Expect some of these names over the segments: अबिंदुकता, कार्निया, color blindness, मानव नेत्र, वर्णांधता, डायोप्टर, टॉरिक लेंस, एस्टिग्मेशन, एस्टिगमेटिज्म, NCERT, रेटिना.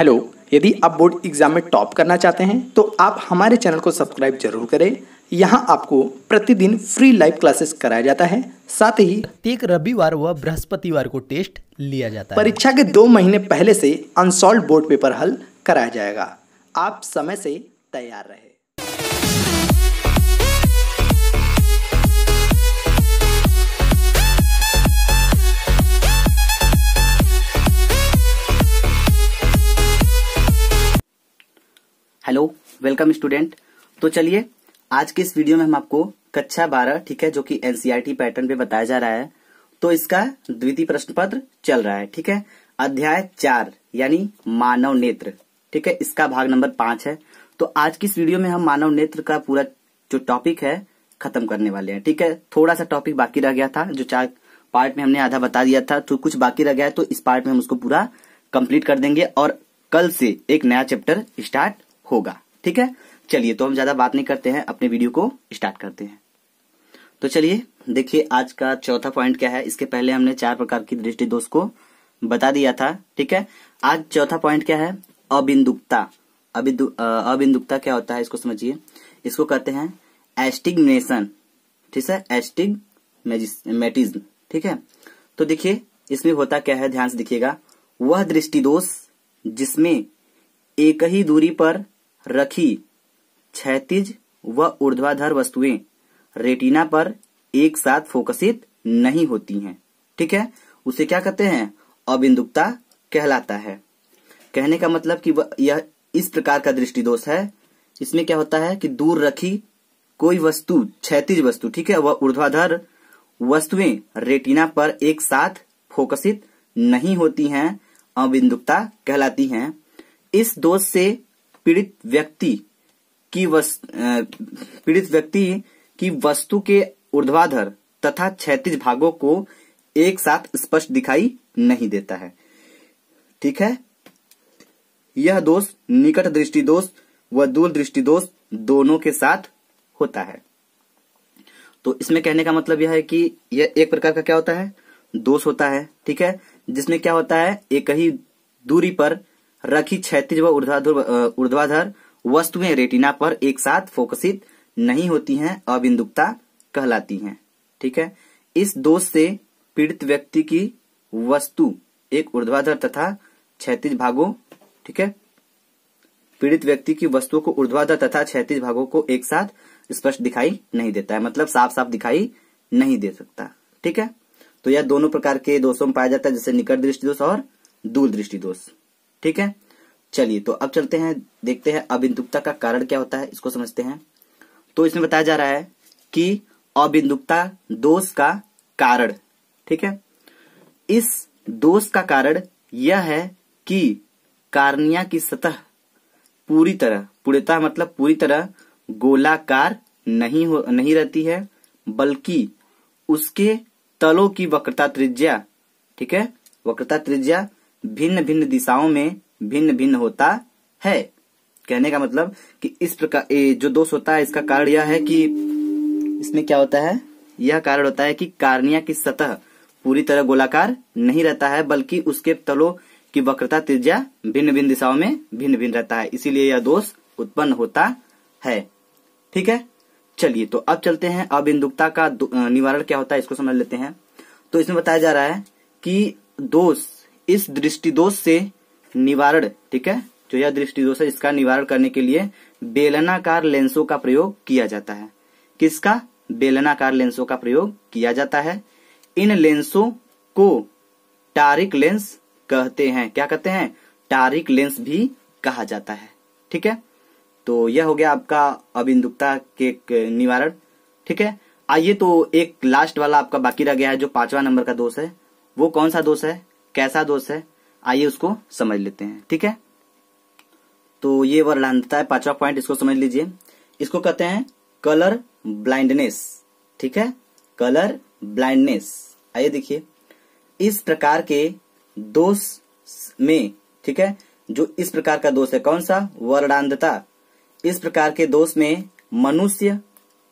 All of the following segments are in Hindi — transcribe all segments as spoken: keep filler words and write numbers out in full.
हेलो, यदि आप बोर्ड एग्जाम में टॉप करना चाहते हैं तो आप हमारे चैनल को सब्सक्राइब जरूर करें। यहाँ आपको प्रतिदिन फ्री लाइव क्लासेस कराया जाता है, साथ ही प्रत्येक रविवार व बृहस्पतिवार को टेस्ट लिया जाता है। परीक्षा के दो महीने पहले से अनसॉल्व बोर्ड पेपर हल कराया जाएगा। आप समय से तैयार रहें। Hello welcome student. तो चलिए आज के इस वीडियो में हम आपको कक्षा बारह, ठीक है, जो कि एनसीईआरटी पैटर्न पे बताया जा रहा है, तो इसका द्वितीय प्रश्न पत्र चल रहा है, ठीक है, अध्याय चार यानी मानव नेत्र, ठीक है, इसका भाग नंबर पांच है। तो आज की इस वीडियो में हम मानव नेत्र का पूरा जो टॉपिक है खत्म करने वाले हैं, ठीक है। थोड़ा सा टॉपिक बाकी रह गया था, जो चार पार्ट में हमने आधा बता दिया था, तो कुछ बाकी रह गया है, तो इस पार्ट में हम उसको पूरा कंप्लीट कर देंगे और कल से एक नया चैप्टर स्टार्ट होगा, ठीक है। चलिए तो हम ज्यादा बात नहीं करते हैं, अपने वीडियो को स्टार्ट करते हैं। तो चलिए देखिए आज का चौथा पॉइंट क्या है। इसके पहले हमने चार प्रकार की दृष्टि दोष को बता दिया था, ठीक है। आज चौथा पॉइंट क्या है, अबिंदुकता। अबिंदु अबिंदुकता क्या होता है, इसको समझिए। इसको कहते हैं एस्टिग्मेशन, ठीक है, एस्टिगमेटिज्म, ठीक है। तो देखिए इसमें होता क्या है, ध्यान से देखिएगा। वह दृष्टि दोष जिसमें एक ही दूरी पर रखी क्षैतिज व ऊर्ध्वाधर वस्तुएं रेटिना पर एक साथ फोकसित नहीं होती हैं, ठीक है, उसे क्या कहते हैं, अबिंदुकता कहलाता है। कहने का मतलब कि यह इस प्रकार का दृष्टि दोष है, इसमें क्या होता है कि दूर रखी कोई वस्तु, क्षैतिज वस्तु, ठीक है, वह ऊर्ध्वाधर वस्तुएं रेटिना पर एक साथ फोकसित नहीं होती हैं, अबिंदुकता कहलाती हैं। इस दोष से पीड़ित व्यक्ति की वस, पीड़ित व्यक्ति की वस्तु के ऊर्ध्वाधर तथा क्षैतिज भागों को एक साथ स्पष्ट दिखाई नहीं देता है, ठीक है। यह दोष निकट दृष्टि दोष व दूर दृष्टि दोष दोनों के साथ होता है। तो इसमें कहने का मतलब यह है कि यह एक प्रकार का क्या होता है, दोष होता है, ठीक है, जिसमें क्या होता है, एक ही दूरी पर रखी क्षैतिज व ऊर्ध्वाधर ऊर्ध्वाधर वस्तुएं रेटिना पर एक साथ फोकसित नहीं होती हैं, अबिंदुकता कहलाती हैं, ठीक है। इस दोष से पीड़ित व्यक्ति की वस्तु एक ऊर्ध्वाधर तथा क्षैतिज भागों, ठीक है, पीड़ित व्यक्ति की वस्तुओं को ऊर्ध्वाधर तथा क्षैतिज भागों को एक साथ स्पष्ट दिखाई नहीं देता है, मतलब साफ साफ दिखाई नहीं दे सकता, ठीक है। तो यह दोनों प्रकार के दोषों में पाया जाता है, जैसे निकट दृष्टि दोष और दूर दृष्टि दोष, ठीक है। चलिए तो अब चलते हैं, देखते हैं अबिंदुकता का कारण क्या होता है, इसको समझते हैं। तो इसमें बताया जा रहा है कि अबिंदुकता दोष का कारण, ठीक है, इस दोष का कारण यह है कि कार्निया की सतह पूरी तरह पूर्णतः मतलब पूरी तरह गोलाकार नहीं हो नहीं रहती है, बल्कि उसके तलों की वक्रता त्रिज्या, ठीक है, वक्रता त्रिज्या भिन्न भिन्न दिशाओं में भिन्न भिन्न होता है। कहने का मतलब कि इस प्रकार जो दोष होता है, इसका कारण यह है कि इसमें क्या होता है, यह कारण होता है कि कार्निया की सतह पूरी तरह गोलाकार नहीं रहता है, बल्कि उसके तलों की वक्रता त्रिज्या भिन्न भिन्न दिशाओं में भिन्न भिन्न रहता है, इसीलिए यह दोष उत्पन्न होता है, ठीक है। चलिए तो अब चलते हैं अबिंदुकता का निवारण क्या होता है, इसको समझ लेते हैं। तो इसमें बताया जा रहा है कि दोष इस दृष्टि दोष से निवारण, ठीक है, जो यह दृष्टि दोष है, इसका निवारण करने के लिए बेलनाकार लेंसों का प्रयोग किया जाता है। किसका, बेलनाकार लेंसों का प्रयोग किया जाता है। इन लेंसों को टॉरिक लेंस कहते हैं, क्या कहते हैं, टॉरिक लेंस भी कहा जाता है, ठीक है। तो यह हो गया आपका अबिंदुकता के निवारण, ठीक है। आइए तो एक लास्ट वाला आपका बाकी रह गया है, जो पांचवा नंबर का दोष है, वो कौन सा दोष है, कैसा दोष है, आइए उसको समझ लेते हैं, ठीक है। तो ये वर्णांधता है, पांचवा पॉइंट, इसको समझ लीजिए। इसको कहते हैं कलर ब्लाइंडनेस, ठीक है, कलर ब्लाइंडनेस। आइए देखिए इस प्रकार के दोष में, ठीक है, जो इस प्रकार का दोष है, कौन सा, वर्णांधता, इस प्रकार के दोष में मनुष्य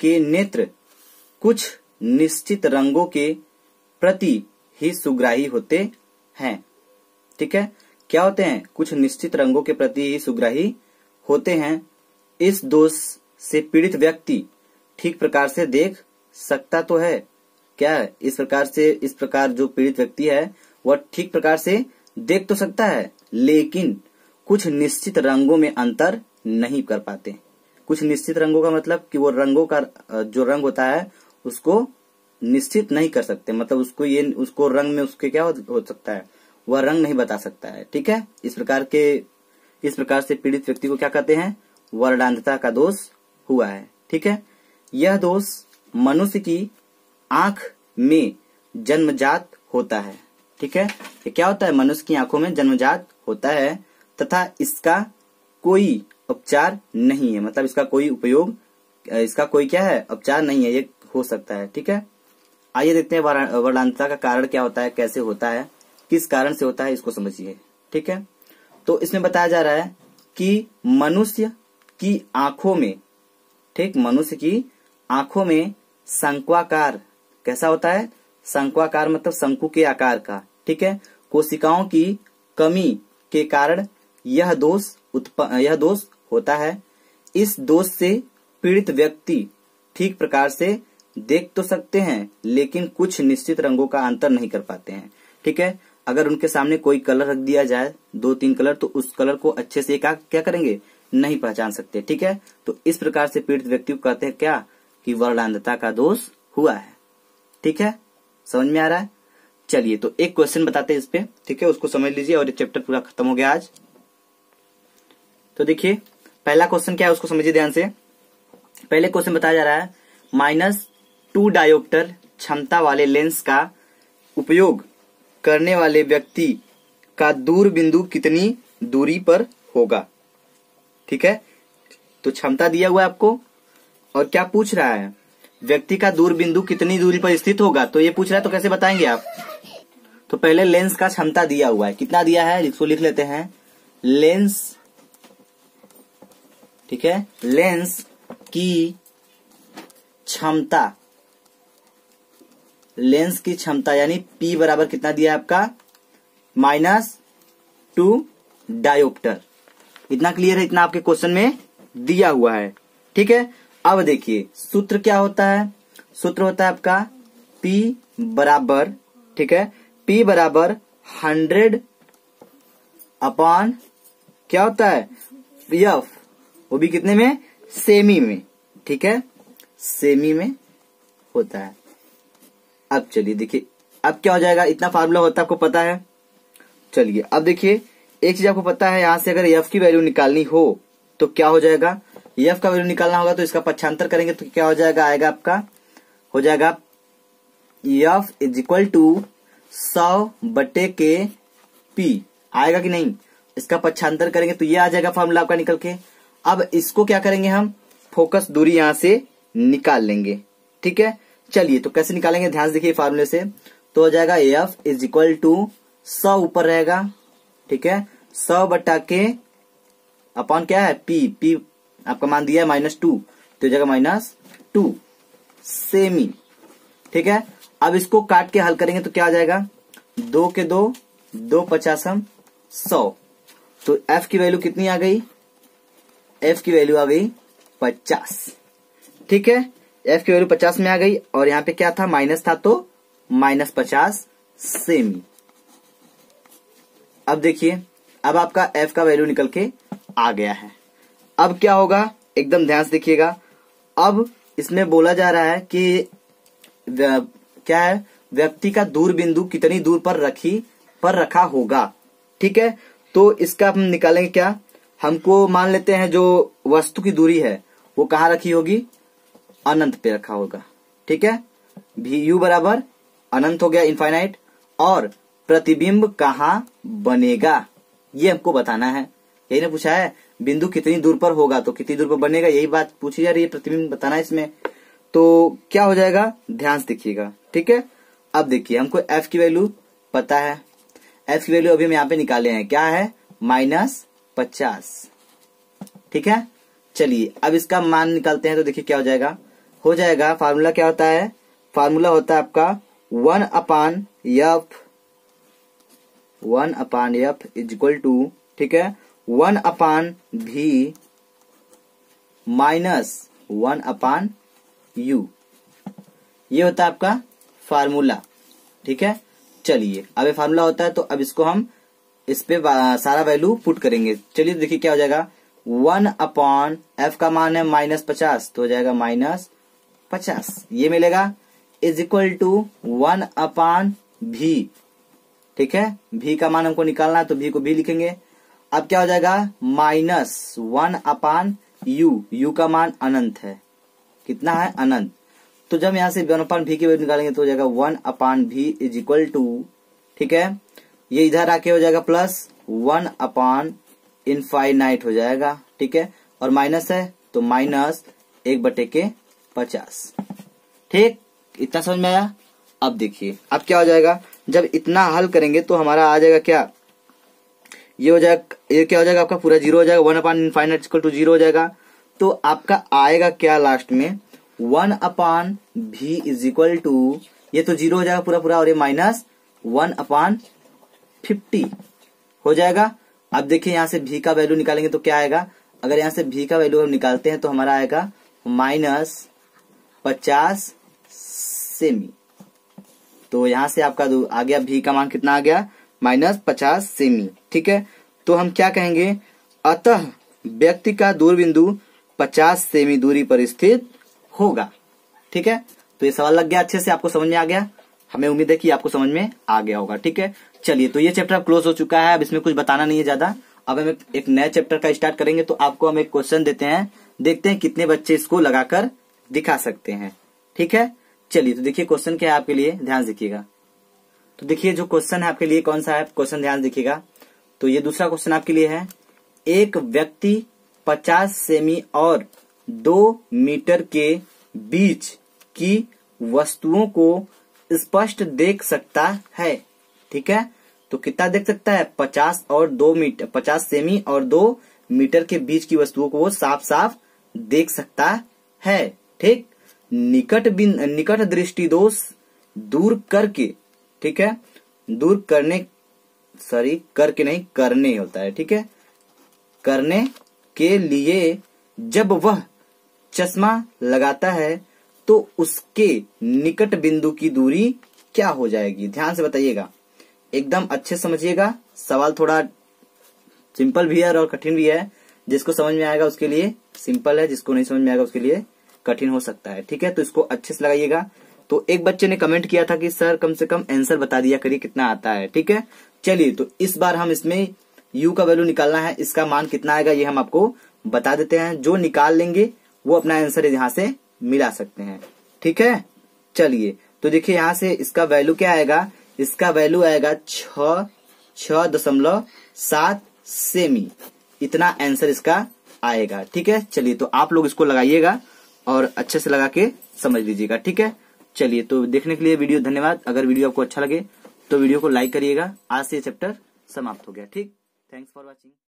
के नेत्र कुछ निश्चित रंगों के प्रति ही सुग्राही होते हैं, ठीक है। क्या होते हैं, कुछ निश्चित रंगों के प्रति सुग्राही होते हैं। इस दोष से पीड़ित व्यक्ति ठीक प्रकार से देख सकता तो है, क्या है? इस प्रकार से इस प्रकार जो पीड़ित व्यक्ति है वह ठीक प्रकार से देख तो सकता है, लेकिन कुछ निश्चित रंगों में अंतर नहीं कर पाते। कुछ निश्चित रंगों का मतलब कि वो रंगों का जो रंग होता है उसको निश्चित नहीं कर सकते, मतलब उसको ये उसको रंग में उसके क्या हो, हो सकता है, वह रंग नहीं बता सकता है। ठीक है, इस प्रकार के इस प्रकार से पीड़ित व्यक्ति को क्या कहते हैं, वर्णांधता का दोष हुआ है। ठीक है, यह दोष मनुष्य की आंख में जन्मजात होता है। ठीक है, ये क्या होता है, मनुष्य की आंखों में जन्मजात होता है तथा इसका कोई उपचार नहीं है, मतलब इसका कोई उपयोग इसका कोई क्या है, उपचार नहीं है, ये हो सकता है। ठीक है, आइए देखते हैं वर्णांधता का कारण क्या होता है, कैसे होता है, किस कारण से होता है, इसको समझिए। ठीक है, तो इसमें बताया जा रहा है कि मनुष्य की आंखों में, ठीक, मनुष्य की आंखों में शंक्वाकार, कैसा होता है, शंक्वाकार मतलब शंकु के आकार का, ठीक है, कोशिकाओं की कमी के कारण यह दोष उत्पन्न यह दोष होता है। इस दोष से पीड़ित व्यक्ति ठीक प्रकार से देख तो सकते हैं, लेकिन कुछ निश्चित रंगों का अंतर नहीं कर पाते हैं। ठीक है, अगर उनके सामने कोई कलर रख दिया जाए, दो तीन कलर, तो उस कलर को अच्छे से क्या करेंगे, नहीं पहचान सकते। ठीक है, तो इस प्रकार से पीड़ित व्यक्ति को कहते हैं क्या, कि वर्णांधता का दोष हुआ है। ठीक है, समझ में आ रहा है। चलिए, तो एक क्वेश्चन बताते हैं इस पे, ठीक है, उसको समझ लीजिए और ये चैप्टर पूरा खत्म हो गया आज। तो देखिए पहला क्वेश्चन क्या है, उसको समझिए ध्यान से। पहले क्वेश्चन बताया जा रहा है, माइनस टू डायोप्टर क्षमता वाले लेंस का उपयोग करने वाले व्यक्ति का दूर बिंदु कितनी दूरी पर होगा। ठीक है, तो क्षमता दिया हुआ है आपको और क्या पूछ रहा है, व्यक्ति का दूर बिंदु कितनी दूरी पर स्थित होगा, तो ये पूछ रहा है, तो कैसे बताएंगे आप। तो पहले लेंस का क्षमता दिया हुआ है, कितना दिया है इसको लिख लेते हैं, लेंस, ठीक है, लेंस की क्षमता, लेंस की क्षमता यानी P बराबर कितना दिया है आपका, माइनस टू डायोप्टर, इतना क्लियर है, इतना आपके क्वेश्चन में दिया हुआ है। ठीक है, अब देखिए सूत्र क्या होता है, सूत्र होता है आपका P बराबर, ठीक है, P बराबर हंड्रेड अपॉन क्या होता है, F, वो भी कितने में, सेमी में, ठीक है, सेमी में होता है। अब चलिए देखिए अब क्या हो जाएगा, इतना फार्मूला होता है आपको पता है। चलिए अब देखिए एक चीज आपको पता है, यहां से अगर एफ की वैल्यू निकालनी हो तो क्या हो जाएगा, एफ का वैल्यू निकालना होगा तो इसका पक्षांतर करेंगे तो क्या हो जाएगा, आएगा आपका, हो जाएगा एफ इज इक्वल टू सौ बटे के पी, आएगा कि नहीं, इसका पक्षांतर करेंगे तो ये आ जाएगा फार्मूला आपका निकल के। अब इसको क्या करेंगे हम, फोकस दूरी यहां से निकाल लेंगे। ठीक है, चलिए तो कैसे निकालेंगे, ध्यान से देखिए फार्मूले से, तो हो जाएगा एफ इज इक्वल टू सौ ऊपर रहेगा, ठीक है, सौ बटा के अपॉन क्या है, पी, पी आपका मान दिया है माइनस टू, तो हो जाएगा माइनस टू सेमी। ठीक है, अब इसको काट के हल करेंगे तो क्या हो जाएगा, दो के दो, दो पचासम सौ, तो एफ की वैल्यू कितनी आ गई, एफ की वैल्यू आ गई पचास। ठीक है, एफ की वैल्यू पचास में आ गई और यहाँ पे क्या था, माइनस था, तो माइनस पचास सेमी। अब देखिए अब आपका एफ का वैल्यू निकल के आ गया है। अब क्या होगा, एकदम ध्यान से देखिएगा, अब इसमें बोला जा रहा है कि क्या है, व्यक्ति का दूर बिंदु कितनी दूर पर रखी पर रखा होगा। ठीक है, तो इसका हम निकालेंगे क्या, हमको मान लेते हैं जो वस्तु की दूरी है वो कहाँ रखी होगी, अनंत पे रखा होगा। ठीक है, भी यू बराबर अनंत हो गया, इनफाइनाइट, और प्रतिबिंब कहाँ बनेगा ये हमको बताना है, यही ने पूछा है, बिंदु कितनी दूर पर होगा तो कितनी दूर पर बनेगा, यही बात पूछी जा रही है, प्रतिबिंब बताना है इसमें। तो क्या हो जाएगा, ध्यान से देखिएगा। ठीक है, अब देखिए हमको एफ की वैल्यू पता है, एफ की वैल्यू अभी हम यहाँ पे निकाले हैं, क्या है, माइनस पचास। ठीक है, चलिए अब इसका मान निकालते हैं, तो देखिए क्या हो जाएगा, हो जाएगा फार्मूला क्या होता है, फार्मूला होता है आपका one upon F one upon F is equal to, ठीक है, वन अपान भी माइनस वन अपान यू, ये होता है आपका फार्मूला, ठीक है। चलिए अब ये फार्मूला होता है तो अब इसको हम इस पे सारा वैल्यू पुट करेंगे। चलिए देखिए क्या हो जाएगा, वन अपॉन एफ का मान है माइनस पचास तो हो जाएगा माइनस पचास, ये मिलेगा is equal to one upon v, ठीक है, भी का मान हमको निकालना है तो भी को भी लिखेंगे। अब क्या हो जाएगा minus one upon u, u का मान अनंत है, कितना है अनंत, तो जब यहां से वन अपॉन भी की वैल्यू निकालेंगे तो हो जाएगा one upon v is equal to, ठीक है, ये इधर आके हो जाएगा प्लस वन अपॉन इनफाइनाइट हो जाएगा, ठीक है, और माइनस है तो माइनस एक बटे के पचास, ठीक, इतना समझ में आया। अब देखिए अब क्या हो जाएगा, जब इतना हल करेंगे तो हमारा आ जाएगा क्या, ये हो जाएगा, ये क्या हो जाएगा आपका पूरा जीरो हो जाएगा, one upon infinite equal to zero हो जाएगा, तो आपका आएगा क्या लास्ट में one upon v is equal to, ये तो जीरो हो जाएगा पूरा पूरा और ये माइनस वन अपॉन फिफ्टी हो जाएगा। अब देखिए यहाँ से भी का वैल्यू निकालेंगे तो क्या आएगा, अगर यहाँ से भी का वैल्यू हम निकालते हैं तो हमारा आएगा माइनस पचास सेमी, तो यहाँ से आपका आ गया भी का मान कितना आ गया माइनस पचास सेमी, ठीक है। तो हम क्या कहेंगे, अतः व्यक्ति का दूर बिंदु पचास सेमी दूरी पर स्थित होगा, ठीक है। तो ये सवाल लग गया, अच्छे से आपको समझ में आ गया, हमें उम्मीद है कि आपको समझ में आ गया होगा, ठीक है। चलिए तो ये चैप्टर क्लोज हो चुका है, अब इसमें कुछ बताना नहीं है ज्यादा, अब हम एक नया चैप्टर का स्टार्ट करेंगे। तो आपको हम एक क्वेश्चन देते हैं, देखते हैं कितने बच्चे इसको लगाकर दिखा सकते हैं, ठीक है। चलिए तो देखिए क्वेश्चन क्या है आपके लिए, ध्यान देखिएगा। तो देखिए जो क्वेश्चन है आपके लिए कौन सा है, क्वेश्चन ध्यान देखिएगा। तो ये दूसरा क्वेश्चन आपके लिए है, एक व्यक्ति पचास सेमी और दो मीटर के बीच की वस्तुओं को स्पष्ट देख सकता है, ठीक है। तो कितना देख सकता है, पचास और दो मीटर, पचास सेमी और दो मीटर के बीच की वस्तुओं को वो साफ साफ देख सकता है, ठीक। निकट बिंदु, निकट दृष्टि दोष दूर करके, ठीक है, दूर करने, सॉरी करके नहीं करने होता है, ठीक है, करने के लिए जब वह चश्मा लगाता है तो उसके निकट बिंदु की दूरी क्या हो जाएगी, ध्यान से बताइएगा, एकदम अच्छे समझिएगा। सवाल थोड़ा सिंपल भी है और कठिन भी है, जिसको समझ में आएगा उसके लिए सिंपल है, जिसको नहीं समझ में आएगा उसके लिए कठिन हो सकता है, ठीक है। तो इसको अच्छे से लगाइएगा। तो एक बच्चे ने कमेंट किया था कि सर कम से कम आंसर बता दिया करिए कितना आता है, ठीक है। चलिए तो इस बार हम इसमें यू का वैल्यू निकालना है, इसका मान कितना आएगा ये हम आपको बता देते हैं, जो निकाल लेंगे वो अपना आंसर यहाँ से मिला सकते हैं, ठीक है। चलिए तो देखिए यहाँ से इसका वैल्यू क्या आएगा, इसका वैल्यू आएगा छ छ दशमलव सात सेमी, इतना आंसर इसका आएगा, ठीक है। चलिए तो आप लोग इसको लगाइएगा और अच्छे से लगा के समझ लीजिएगा, ठीक है। चलिए तो देखने के लिए वीडियो धन्यवाद, अगर वीडियो आपको अच्छा लगे तो वीडियो को लाइक करिएगा। आज से ये चैप्टर समाप्त हो गया, ठीक, थैंक्स फॉर वॉचिंग।